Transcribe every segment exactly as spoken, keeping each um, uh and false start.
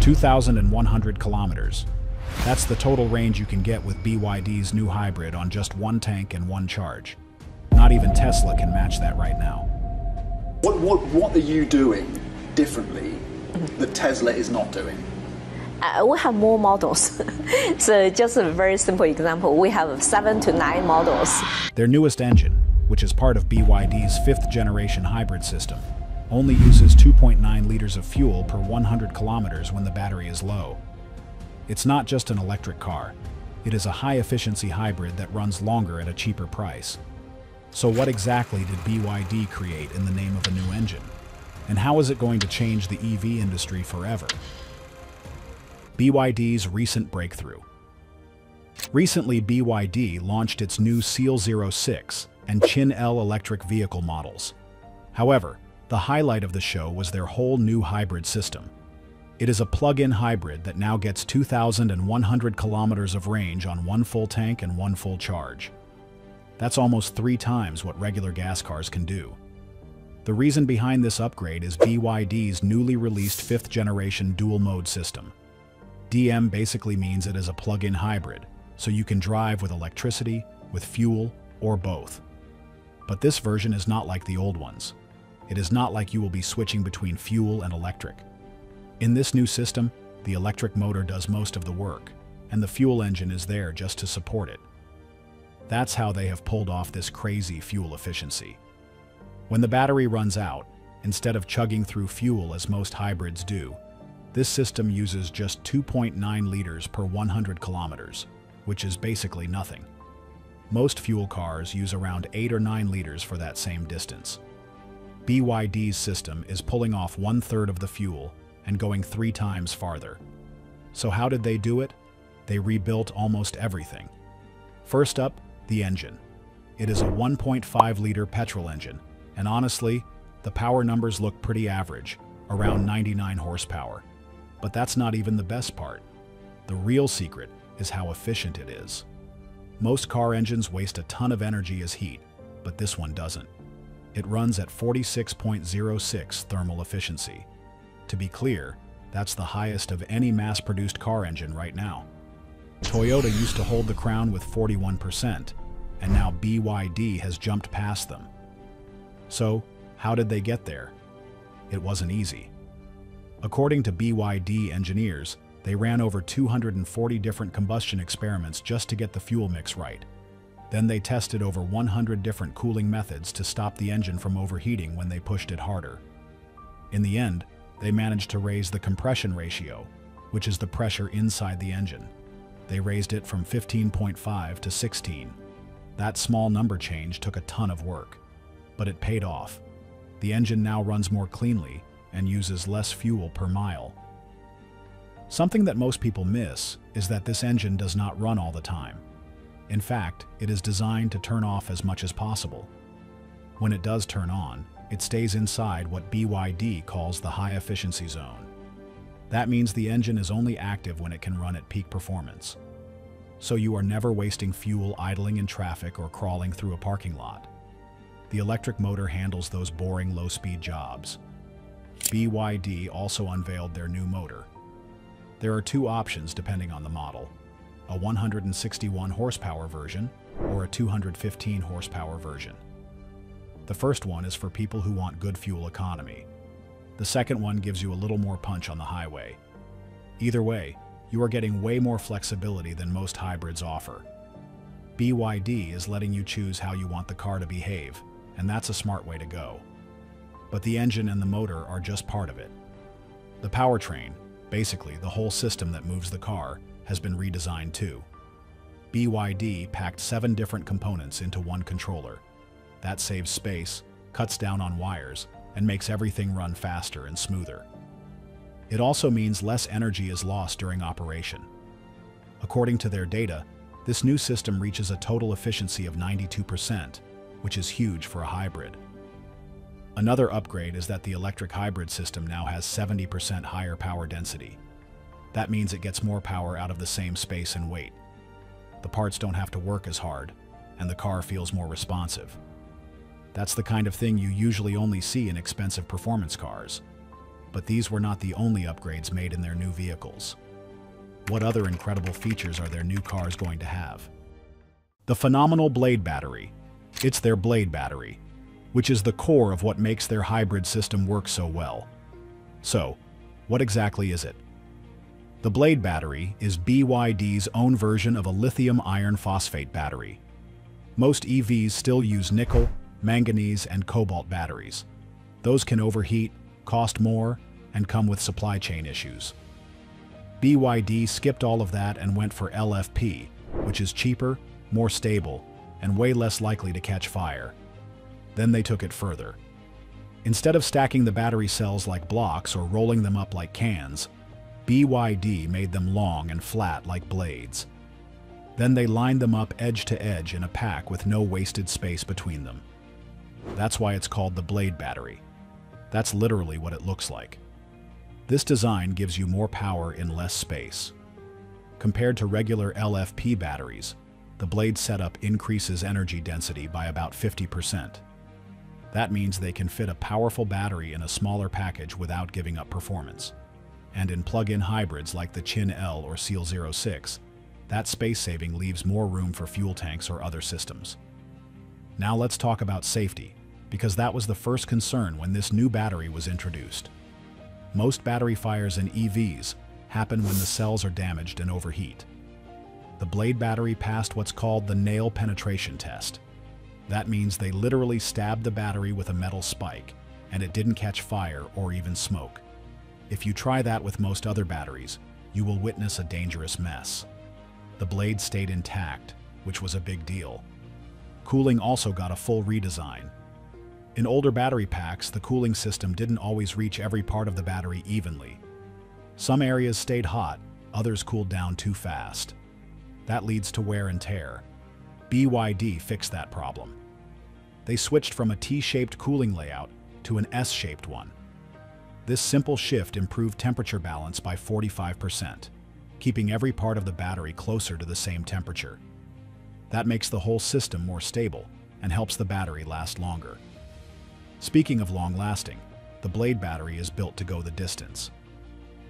two thousand one hundred kilometers. That's the total range you can get with B Y D's new hybrid on just one tank and one charge. Not even Tesla can match that right now. What, what, what are you doing differently that Tesla is not doing? Uh, we have more models. So just a very simple example, we have seven to nine models. Their newest engine, which is part of B Y D's fifth generation hybrid system, only uses two point nine liters of fuel per one hundred kilometers when the battery is low. It's not just an electric car. It is a high-efficiency hybrid that runs longer at a cheaper price. So what exactly did B Y D create in the name of a new engine? And how is it going to change the E V industry forever? B Y D's recent breakthrough. Recently, B Y D launched its new Seal zero six and Qin L electric vehicle models. However, the highlight of the show was their whole new hybrid system. It is a plug-in hybrid that now gets two thousand one hundred kilometers of range on one full tank and one full charge. That's almost three times what regular gas cars can do. The reason behind this upgrade is B Y D's newly released fifth-generation dual-mode system. D M basically means it is a plug-in hybrid, so you can drive with electricity, with fuel, or both. But this version is not like the old ones. It is not like you will be switching between fuel and electric. In this new system, the electric motor does most of the work, and the fuel engine is there just to support it. That's how they have pulled off this crazy fuel efficiency. When the battery runs out, instead of chugging through fuel as most hybrids do, this system uses just two point nine liters per one hundred kilometers, which is basically nothing. Most fuel cars use around eight or nine liters for that same distance. B Y D's system is pulling off one-third of the fuel and going three times farther. So how did they do it? They rebuilt almost everything. First up, the engine. It is a one point five liter petrol engine, and honestly, the power numbers look pretty average, around ninety-nine horsepower. But that's not even the best part. The real secret is how efficient it is. Most car engines waste a ton of energy as heat, but this one doesn't. It runs at forty-six point zero six thermal efficiency. To be clear, that's the highest of any mass-produced car engine right now. Toyota used to hold the crown with forty-one percent, and now B Y D has jumped past them. So, how did they get there? It wasn't easy. According to B Y D engineers, they ran over two hundred forty different combustion experiments just to get the fuel mix right. Then they tested over one hundred different cooling methods to stop the engine from overheating when they pushed it harder. In the end, they managed to raise the compression ratio, which is the pressure inside the engine. They raised it from fifteen point five to sixteen. That small number change took a ton of work, but it paid off. The engine now runs more cleanly and uses less fuel per mile. Something that most people miss is that this engine does not run all the time. In fact, it is designed to turn off as much as possible. When it does turn on, it stays inside what B Y D calls the high-efficiency zone. That means the engine is only active when it can run at peak performance. So you are never wasting fuel idling in traffic or crawling through a parking lot. The electric motor handles those boring low-speed jobs. B Y D also unveiled their new motor. There are two options depending on the model, a one hundred sixty-one horsepower version or a two hundred fifteen horsepower version. The first one is for people who want good fuel economy. The second one gives you a little more punch on the highway. Either way, you are getting way more flexibility than most hybrids offer. B Y D is letting you choose how you want the car to behave, and that's a smart way to go. But the engine and the motor are just part of it. The powertrain, basically the whole system that moves the car, has been redesigned too. B Y D packed seven different components into one controller. That saves space, cuts down on wires, and makes everything run faster and smoother. It also means less energy is lost during operation. According to their data, this new system reaches a total efficiency of ninety-two percent, which is huge for a hybrid. Another upgrade is that the electric hybrid system now has seventy percent higher power density. That means it gets more power out of the same space and weight. The parts don't have to work as hard, and the car feels more responsive. That's the kind of thing you usually only see in expensive performance cars. but these were not the only upgrades made in their new vehicles. What other incredible features are their new cars going to have? The phenomenal Blade Battery. It's their Blade Battery, which is the core of what makes their hybrid system work so well. So, what exactly is it? The Blade Battery is B Y D's own version of a lithium iron phosphate battery. Most E Vs still use nickel, manganese, and cobalt batteries. Those can overheat, cost more, and come with supply chain issues. B Y D skipped all of that and went for L F P, which is cheaper, more stable, and way less likely to catch fire. Then they took it further. Instead of stacking the battery cells like blocks or rolling them up like cans, B Y D made them long and flat like blades. Then they lined them up edge to edge in a pack with no wasted space between them. That's why it's called the Blade Battery. That's literally what it looks like. This design gives you more power in less space. Compared to regular L F P batteries, the blade setup increases energy density by about fifty percent. That means they can fit a powerful battery in a smaller package without giving up performance. And in plug-in hybrids like the Qin L or Seal zero six, that space saving leaves more room for fuel tanks or other systems. Now let's talk about safety, because that was the first concern when this new battery was introduced. Most battery fires in E Vs happen when the cells are damaged and overheat. The Blade Battery passed what's called the nail penetration test. That means they literally stabbed the battery with a metal spike, and it didn't catch fire or even smoke. If you try that with most other batteries, you will witness a dangerous mess. The blade stayed intact, which was a big deal. Cooling also got a full redesign. In older battery packs, the cooling system didn't always reach every part of the battery evenly. Some areas stayed hot, others cooled down too fast. That leads to wear and tear. B Y D fixed that problem. They switched from a T-shaped cooling layout to an S-shaped one. This simple shift improved temperature balance by forty-five percent, keeping every part of the battery closer to the same temperature. That makes the whole system more stable and helps the battery last longer. Speaking of long-lasting, the Blade Battery is built to go the distance.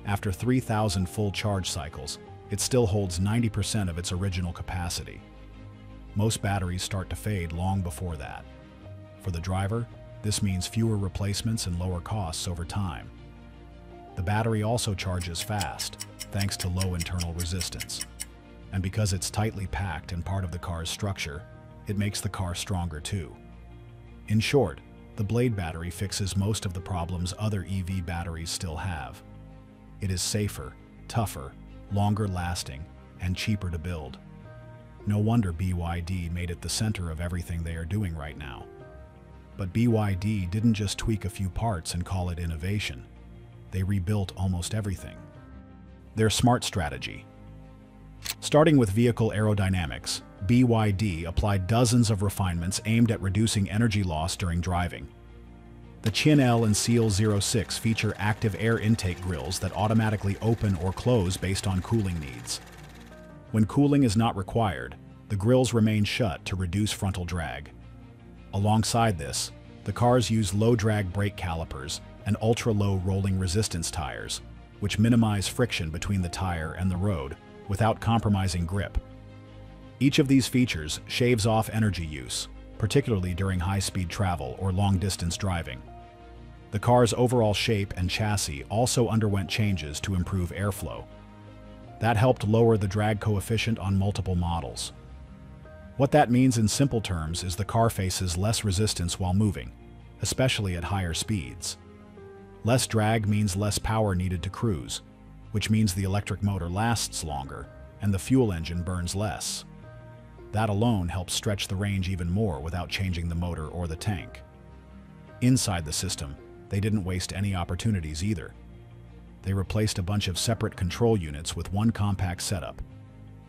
After three thousand full charge cycles, it still holds ninety percent of its original capacity. Most batteries start to fade long before that. For the driver, this means fewer replacements and lower costs over time. The battery also charges fast, thanks to low internal resistance. And because it's tightly packed and part of the car's structure, it makes the car stronger too. In short, the Blade Battery fixes most of the problems other E V batteries still have. It is safer, tougher, longer lasting, and cheaper to build. No wonder B Y D made it the center of everything they are doing right now. But B Y D didn't just tweak a few parts and call it innovation. They rebuilt almost everything. Their smart strategy. Starting with vehicle aerodynamics, B Y D applied dozens of refinements aimed at reducing energy loss during driving. The Qin L and Seal zero six feature active air intake grills that automatically open or close based on cooling needs. When cooling is not required, the grills remain shut to reduce frontal drag. Alongside this, the cars use low-drag brake calipers and ultra-low rolling resistance tires, which minimize friction between the tire and the road without compromising grip. Each of these features shaves off energy use, particularly during high-speed travel or long-distance driving. The car's overall shape and chassis also underwent changes to improve airflow. That helped lower the drag coefficient on multiple models. What that means in simple terms is the car faces less resistance while moving, especially at higher speeds. Less drag means less power needed to cruise, which means the electric motor lasts longer and the fuel engine burns less. That alone helps stretch the range even more without changing the motor or the tank. Inside the system, they didn't waste any opportunities either. They replaced a bunch of separate control units with one compact setup.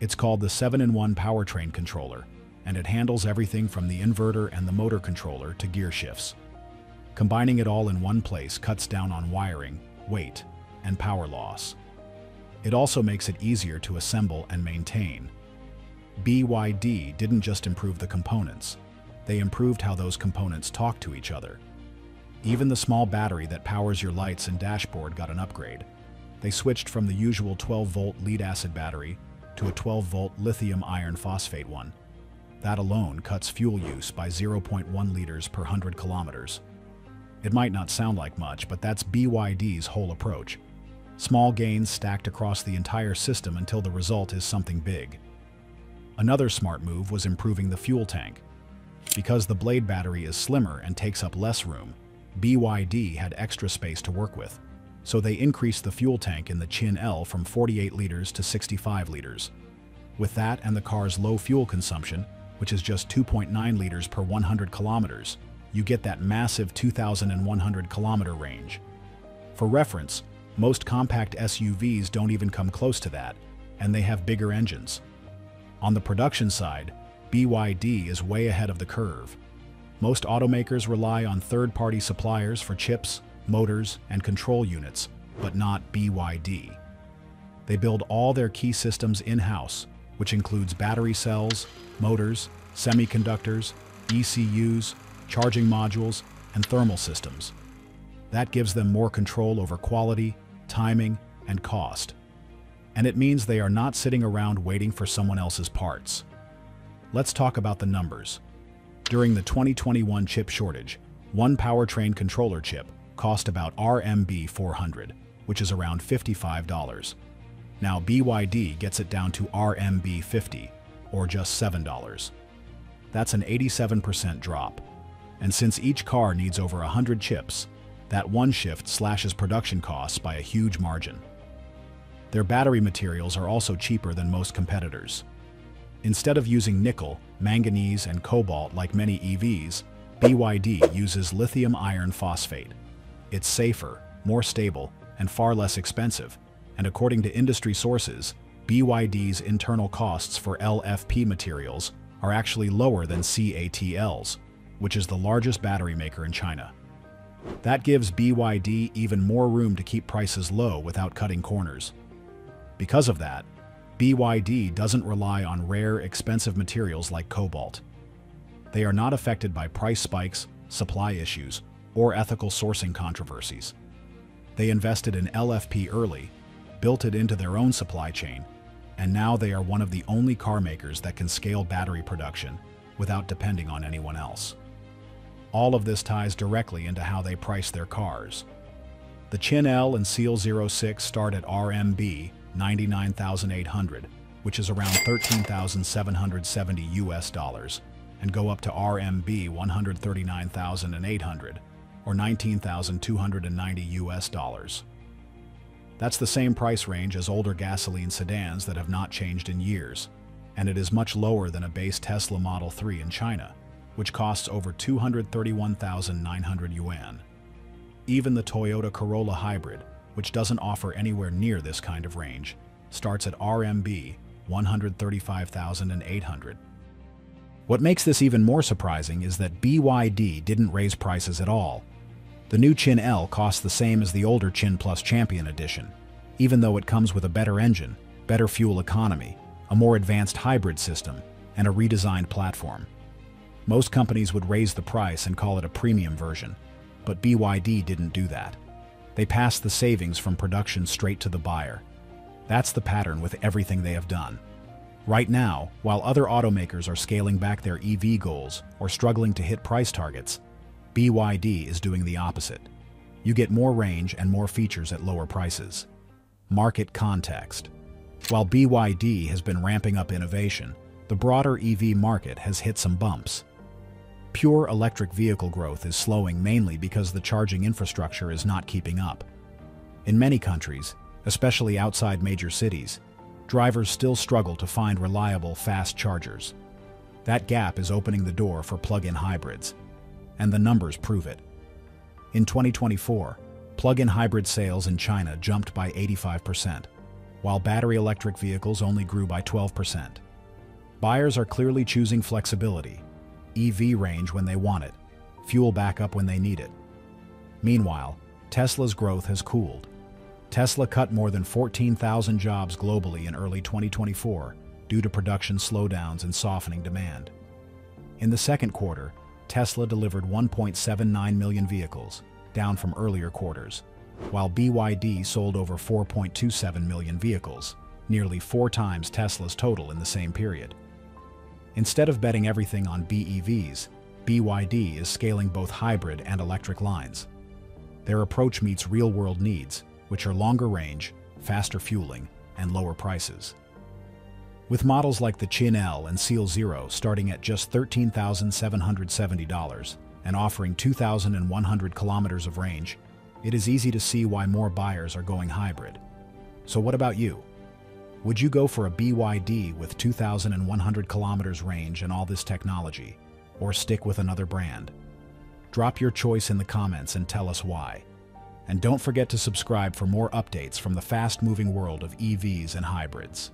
It's called the seven in one powertrain controller, and it handles everything from the inverter and the motor controller to gear shifts. Combining it all in one place cuts down on wiring, weight, and power loss. It also makes it easier to assemble and maintain. B Y D didn't just improve the components, they improved how those components talk to each other. Even the small battery that powers your lights and dashboard got an upgrade. They switched from the usual twelve volt lead-acid battery to a twelve volt lithium iron phosphate one. That alone cuts fuel use by zero point one liters per one hundred kilometers. It might not sound like much, but that's B Y D's whole approach. Small gains stacked across the entire system until the result is something big. Another smart move was improving the fuel tank. Because the Blade battery is slimmer and takes up less room, B Y D had extra space to work with, so they increased the fuel tank in the Qin L from forty-eight liters to sixty-five liters. With that and the car's low fuel consumption, which is just two point nine liters per one hundred kilometers, you get that massive two thousand one hundred kilometer range. For reference, most compact S U Vs don't even come close to that, and they have bigger engines. On the production side, B Y D is way ahead of the curve. Most automakers rely on third-party suppliers for chips, motors, and control units, but not B Y D. They build all their key systems in-house, which includes battery cells, motors, semiconductors, E C Us, charging modules, and thermal systems. That gives them more control over quality, timing, and cost. And it means they are not sitting around waiting for someone else's parts. Let's talk about the numbers. During the twenty twenty-one chip shortage, one powertrain controller chip cost about R M B four hundred, which is around fifty-five dollars. Now B Y D gets it down to R M B fifty, or just seven dollars. That's an eighty-seven percent drop. And since each car needs over one hundred chips, that one shift slashes production costs by a huge margin. Their battery materials are also cheaper than most competitors. Instead of using nickel, manganese, and cobalt like many E Vs, B Y D uses lithium iron phosphate. It's safer, more stable, and far less expensive, and according to industry sources, B Y D's internal costs for L F P materials are actually lower than C A T L's, which is the largest battery maker in China. That gives B Y D even more room to keep prices low without cutting corners. Because of that, B Y D doesn't rely on rare, expensive materials like cobalt. They are not affected by price spikes, supply issues, or ethical sourcing controversies. They invested in L F P early, built it into their own supply chain, and now they are one of the only car makers that can scale battery production without depending on anyone else. All of this ties directly into how they price their cars. The Qin L and Seal zero six start at R M B ninety-nine thousand eight hundred, which is around thirteen thousand seven hundred seventy U S dollars, and go up to R M B one hundred thirty-nine thousand eight hundred, or nineteen thousand two hundred ninety U S dollars. That's the same price range as older gasoline sedans that have not changed in years, and it is much lower than a base Tesla Model three in China, which costs over two hundred thirty-one thousand nine hundred yuan. Even the Toyota Corolla Hybrid, which doesn't offer anywhere near this kind of range, starts at R M B one hundred thirty-five thousand eight hundred. What makes this even more surprising is that B Y D didn't raise prices at all. The new Qin L costs the same as the older Qin Plus Champion Edition, even though it comes with a better engine, better fuel economy, a more advanced hybrid system, and a redesigned platform. Most companies would raise the price and call it a premium version, but B Y D didn't do that. They pass the savings from production straight to the buyer. That's the pattern with everything they have done. Right now, while other automakers are scaling back their E V goals or struggling to hit price targets, B Y D is doing the opposite. You get more range and more features at lower prices. Market context. While B Y D has been ramping up innovation, the broader E V market has hit some bumps. Pure electric vehicle growth is slowing mainly because the charging infrastructure is not keeping up. In many countries, especially outside major cities, drivers still struggle to find reliable, fast chargers. That gap is opening the door for plug-in hybrids, and the numbers prove it. In twenty twenty-four, plug-in hybrid sales in China jumped by eighty-five percent, while battery electric vehicles only grew by twelve percent. Buyers are clearly choosing flexibility, E V range when they want it, fuel backup when they need it. Meanwhile, Tesla's growth has cooled. Tesla cut more than fourteen thousand jobs globally in early twenty twenty-four due to production slowdowns and softening demand. In the second quarter, Tesla delivered one point seven nine million vehicles, down from earlier quarters, while B Y D sold over four point two seven million vehicles, nearly four times Tesla's total in the same period. Instead of betting everything on B E Vs, B Y D is scaling both hybrid and electric lines. Their approach meets real-world needs, which are longer range, faster fueling, and lower prices. With models like the Qin L and Seal zero starting at just thirteen thousand seven hundred seventy dollars and offering two thousand one hundred kilometers of range, it is easy to see why more buyers are going hybrid. So what about you? Would you go for a B Y D with two thousand one hundred kilometers range and all this technology, or stick with another brand? Drop your choice in the comments and tell us why. And don't forget to subscribe for more updates from the fast-moving world of E Vs and hybrids.